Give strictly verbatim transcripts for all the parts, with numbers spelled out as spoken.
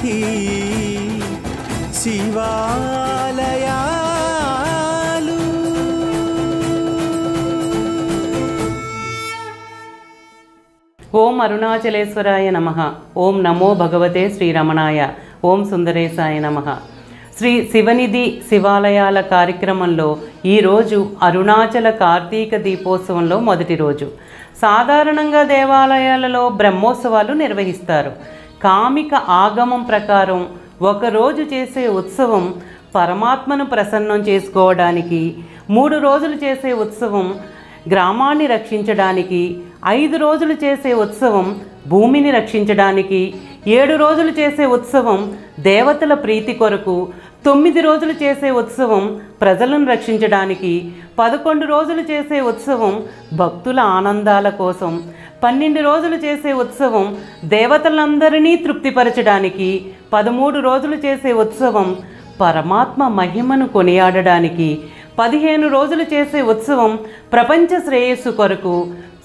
शिवनिधि శివాలయాలు. ఓం అరుణాచలేశ్వరాయ నమః. ఓం నమో భగవతే శ్రీ రమణాయ. ఓం సుందరేశాయ నమః. శ్రీ శివనిధి శివాలయాల కార్యక్రమంలో ఈరోజు అరుణాచల కార్తీక దీపోత్సవంలో మొదటి రోజు. సాధారణంగా దేవాలయాలలో బ్రహ్మోత్సవాలు నిర్వహిస్తారు. కామిక ఆగమం ప్రకారం ఒకరోజు చేసే ఉత్సవం పరమాత్మను ప్రసన్నం చేసుకోవడానికి, మూడు రోజులు చేసే ఉత్సవం గ్రామాన్ని రక్షించడానికి, ఐదు రోజులు చేసే ఉత్సవం భూమిని రక్షించడానికి, ఏడు రోజులు చేసే ఉత్సవం దేవతల ప్రీతి కొరకు, తొమ్మిది రోజులు చేసే ఉత్సవం ప్రజలను రక్షించడానికి, పదకొండు రోజులు చేసే ఉత్సవం భక్తుల ఆనందాల కోసం, పన్నెండు రోజులు చేసే ఉత్సవం దేవతలందరినీ తృప్తిపరచడానికి, పదమూడు రోజులు చేసే ఉత్సవం పరమాత్మ మహిమను కొనియాడడానికి, పదిహేను రోజులు చేసే ఉత్సవం ప్రపంచ శ్రేయస్సు కొరకు,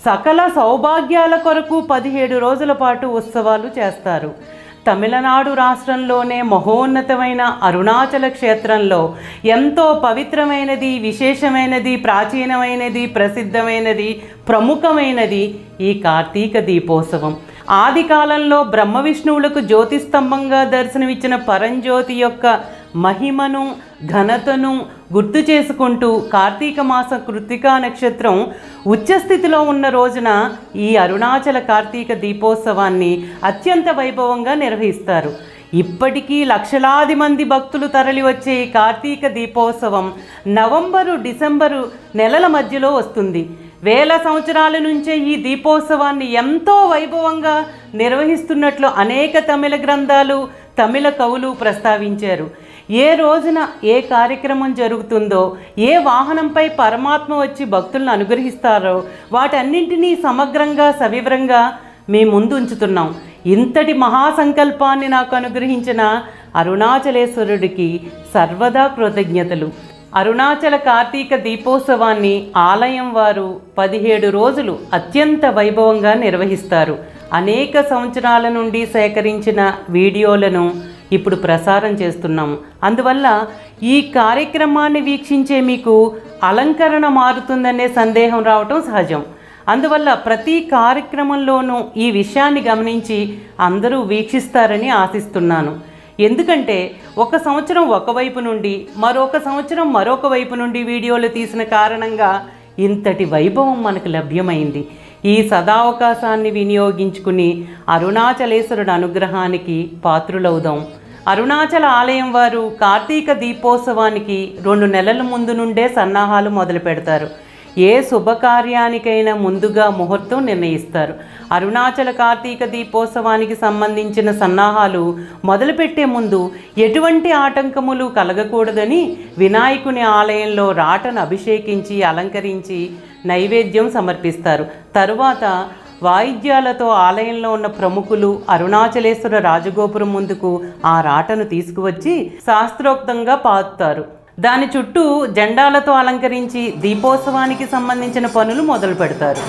సకల సౌభాగ్యాల కొరకు పదిహేడు రోజుల పాటు ఉత్సవాలు చేస్తారు. తమిళనాడు రాష్ట్రంలోనే మహోన్నతమైన అరుణాచల క్షేత్రంలో ఎంతో పవిత్రమైనది, విశేషమైనది, ప్రాచీనమైనది, ప్రసిద్ధమైనది, ప్రముఖమైనది ఈ కార్తీక దీపోత్సవం. ఆది కాలంలో బ్రహ్మ విష్ణువులకు జ్యోతిస్తంభంగా దర్శనమిచ్చిన పరంజ్యోతి యొక్క మహిమను, ఘనతను గుర్తు చేసుకుంటూ కార్తీక మాస కృత్తికా నక్షత్రం ఉచ్చస్థితిలో ఉన్న రోజున ఈ అరుణాచల కార్తీక దీపోత్సవాన్ని అత్యంత వైభవంగా నిర్వహిస్తారు. ఇప్పటికీ లక్షలాది మంది భక్తులు తరలివచ్చే ఈ కార్తీక దీపోత్సవం నవంబరు డిసెంబరు నెలల మధ్యలో వస్తుంది. వేల సంవత్సరాల నుంచే ఈ దీపోత్సవాన్ని ఎంతో వైభవంగా నిర్వహిస్తున్నట్లు అనేక తమిళ గ్రంథాలు, తమిళ కవులు ప్రస్తావించారు. ఏ రోజున ఏ కార్యక్రమం జరుగుతుందో, ఏ వాహనంపై పరమాత్మ వచ్చి భక్తులను అనుగ్రహిస్తారో వాటన్నింటినీ సమగ్రంగా, సవివరంగా మీ ముందు ఉంచుతున్నాం. ఇంతటి మహాసంకల్పాన్ని నాకు అనుగ్రహించిన అరుణాచలేశ్వరుడికి సర్వదా కృతజ్ఞతలు. అరుణాచల కార్తీక దీపోత్సవాన్ని ఆలయం వారు పదిహేడు రోజులు అత్యంత వైభవంగా నిర్వహిస్తారు. అనేక సంవత్సరాల నుండి సేకరించిన వీడియోలను ఇప్పుడు ప్రసారం చేస్తున్నాము. అందువల్ల ఈ కార్యక్రమాన్ని వీక్షించే మీకు అలంకరణ మారుతుందనే సందేహం రావటం సహజం. అందువల్ల ప్రతి కార్యక్రమంలోనూ ఈ విషయాన్ని గమనించి అందరూ వీక్షిస్తారని ఆశిస్తున్నాను. ఎందుకంటే ఒక సంవత్సరం ఒకవైపు నుండి, మరొక సంవత్సరం మరొక వైపు నుండి వీడియోలు తీసిన కారణంగా ఇంతటి వైభవం మనకు లభ్యమైంది. ఈ సదావకాశాన్ని వినియోగించుకుని అరుణాచలేశ్వరుడి అనుగ్రహానికి పాత్రులవుదాం. అరుణాచల ఆలయం వారు కార్తీక దీపోత్సవానికి రెండు నెలల ముందు నుండే సన్నాహాలు మొదలు పెడతారు. ఏ శుభకార్యానికైనా ముందుగా ముహూర్తం నిర్ణయిస్తారు. అరుణాచల కార్తీక దీపోత్సవానికి సంబంధించిన సన్నాహాలు మొదలుపెట్టే ముందు ఎటువంటి ఆటంకములు కలగకూడదని వినాయకుని ఆలయంలో రాటను అభిషేకించి, అలంకరించి నైవేద్యం సమర్పిస్తారు. తరువాత వాయిద్యాలతో ఆలయంలో ఉన్న ప్రముఖులు అరుణాచలేశ్వర రాజగోపురం ముందుకు ఆ రాటను తీసుకువచ్చి శాస్త్రోక్తంగా పాతుతారు. దాని చుట్టూ జెండాలతో అలంకరించి దీపోత్సవానికి సంబంధించిన పనులు మొదలు పెడతారు.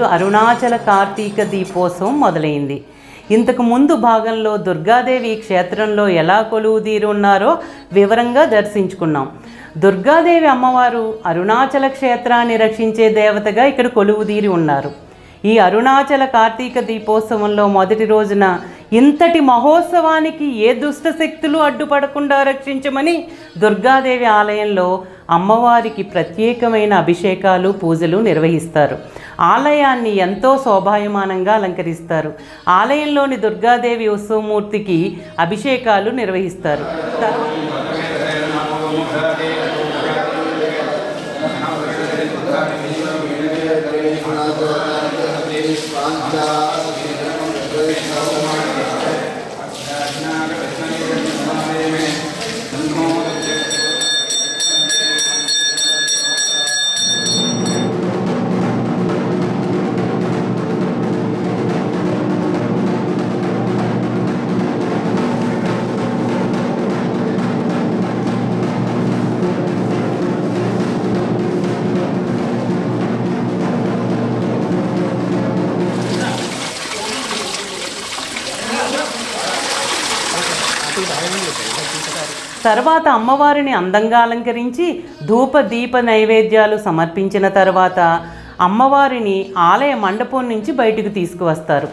రోజు అరుణాచల కార్తీక దీపోత్సవం మొదలైంది. ఇంతకు ముందు భాగంలో దుర్గాదేవి క్షేత్రంలో ఎలా కొలువుదీరున్నారో వివరంగా దర్శించుకున్నాం. దుర్గాదేవి అమ్మవారు అరుణాచల క్షేత్రాన్ని రక్షించే దేవతగా ఇక్కడ కొలువుదీరి ఉన్నారు. ఈ అరుణాచల కార్తీక దీపోత్సవంలో మొదటి రోజున ఇంతటి మహోత్సవానికి ఏ దుష్ట శక్తులు అడ్డుపడకుండా రక్షించమని దుర్గాదేవి ఆలయంలో అమ్మవారికి ప్రత్యేకమైన అభిషేకాలు పూజలు నిర్వహిస్తారు. ఆలయాన్ని ఎంతో శోభాయమానంగా అలంకరిస్తారు. ఆలయంలోని దుర్గాదేవి ఉత్సవమూర్తికి అభిషేకాలు నిర్వహిస్తారు. తర్వాత అమ్మవారిని అందంగా అలంకరించి ధూప దీప నైవేద్యాలు సమర్పించిన తర్వాత అమ్మవారిని ఆలయ మండపం నుంచి బయటకు తీసుకువస్తారు.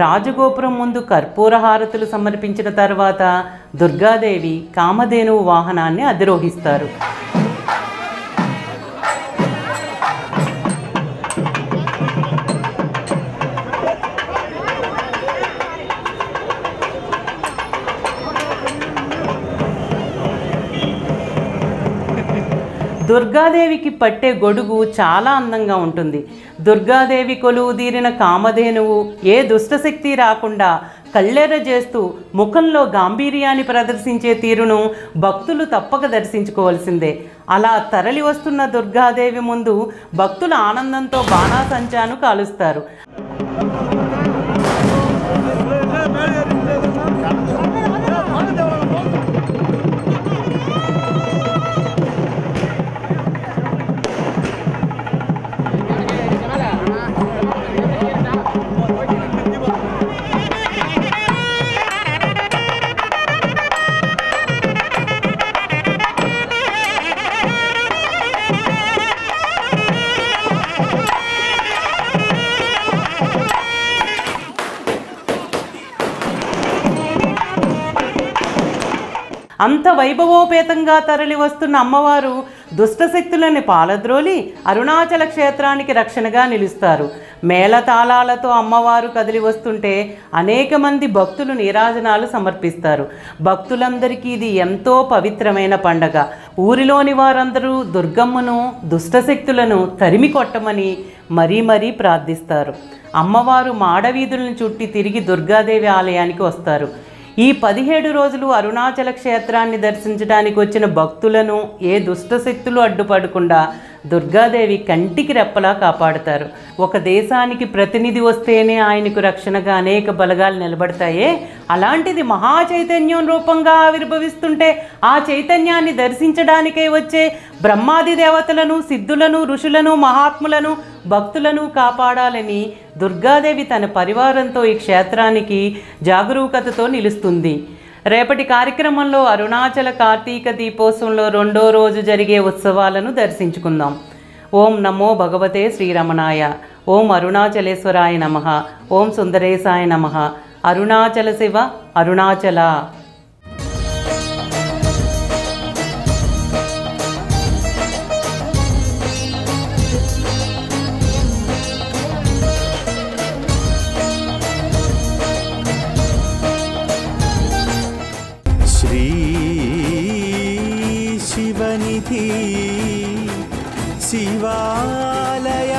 రాజగోపురం ముందు కర్పూర హారతులు సమర్పించిన తర్వాత దుర్గాదేవి కామధేనువు వాహనాన్ని అధిరోహిస్తారు. దుర్గాదేవికి పట్టే గొడుగు చాలా అందంగా ఉంటుంది. దుర్గాదేవి కొలువు తీరిన కామధేనువు ఏ దుష్టశక్తి రాకుండా కళ్ళెర చేస్తూ ముఖంలో గాంభీర్యాన్ని ప్రదర్శించే తీరును భక్తులు తప్పక దర్శించుకోవాల్సిందే. అలా తరలి వస్తున్న దుర్గాదేవి ముందు భక్తులు ఆనందంతో బాణాసంచాను కాలుస్తారు. అంత వైభవోపేతంగా తరలి వస్తున్న అమ్మవారు దుష్టశక్తులని పాలద్రోలి అరుణాచల క్షేత్రానికి రక్షణగా నిలుస్తారు. మేళతాళాలతో అమ్మవారు కదిలి వస్తుంటే అనేక మంది భక్తులు నీరాజనాలు సమర్పిస్తారు. భక్తులందరికీ ఇది ఎంతో పవిత్రమైన పండగ. ఊరిలోని వారందరూ దుర్గమ్మను దుష్టశక్తులను తరిమి కొట్టమని మరీ మరీ ప్రార్థిస్తారు. అమ్మవారు మాడవీధులను చుట్టి తిరిగి దుర్గాదేవి ఆలయానికి వస్తారు. ఈ పదిహేడు రోజులు అరుణాచల క్షేత్రాన్ని దర్శించడానికి వచ్చిన భక్తులను ఏ దుష్టశక్తులు అడ్డుపడకుండా దుర్గాదేవి కంటికి రెప్పలా కాపాడుతారు. ఒక దేశానికి ప్రతినిధి వస్తేనే ఆయనకు రక్షణగా అనేక బలగాలు నిలబడతాయే, అలాంటిది మహా చైతన్యం రూపంగా ఆవిర్భవిస్తుంటే ఆ చైతన్యాన్ని దర్శించడానికే వచ్చే బ్రహ్మాది దేవతలను, సిద్ధులను, ఋషులను, మహాత్ములను, భక్తులను కాపాడాలని దుర్గాదేవి తన పరివారంతో ఈ క్షేత్రానికి జాగరూకతతో నిలుస్తుంది. రేపటి కార్యక్రమంలో అరుణాచల కార్తీక దీపోత్సవంలో రెండో రోజు జరిగే ఉత్సవాలను దర్శించుకుందాం. ఓం నమో భగవతే శ్రీరమణాయ. ఓం అరుణాచలేశ్వరాయ నమః. ఓం సుందరేశాయ నమః. అరుణాచల శివ అరుణాచల. शिवालय